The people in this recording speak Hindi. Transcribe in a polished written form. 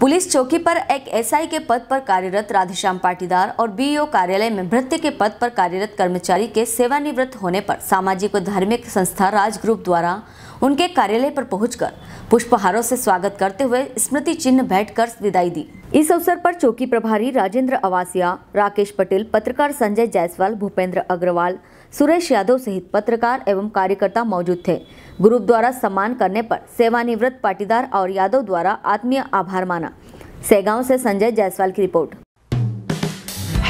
पुलिस चौकी पर एक एसआई के पद पर कार्यरत राधेश्याम पाटीदार और बीईओ कार्यालय में भृत्य के पद पर कार्यरत कर्मचारी के सेवानिवृत्त होने पर सामाजिक और धार्मिक संस्था राज ग्रुप द्वारा उनके कार्यालय पर पहुंचकर पुष्पहारों से स्वागत करते हुए स्मृति चिन्ह भेंट कर विदाई दी। इस अवसर पर चौकी प्रभारी राजेंद्र अवासिया, राकेश पटेल, पत्रकार संजय जायसवाल, भूपेंद्र अग्रवाल, सुरेश यादव सहित पत्रकार एवं कार्यकर्ता मौजूद थे। ग्रुप द्वारा सम्मान करने पर सेवानिवृत्त पाटीदार और यादव द्वारा आत्मीय आभार माना। सेगांव से संजय जायसवाल की रिपोर्ट।